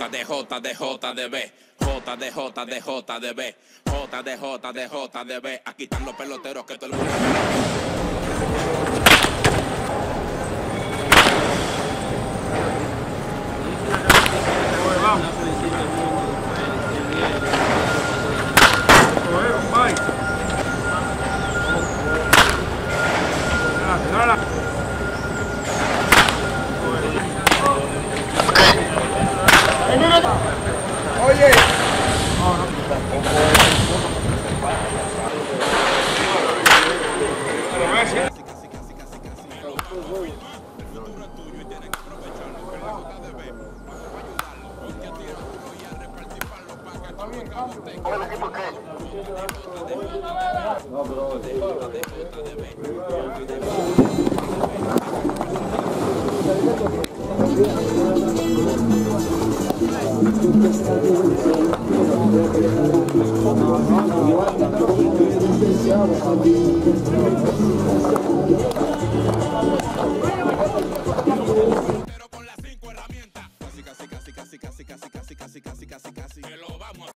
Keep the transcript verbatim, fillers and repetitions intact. J D J D J D B, J D J D J D B, J D J D J D B. Aquí están los peloteros que todo el mundo. Thank you.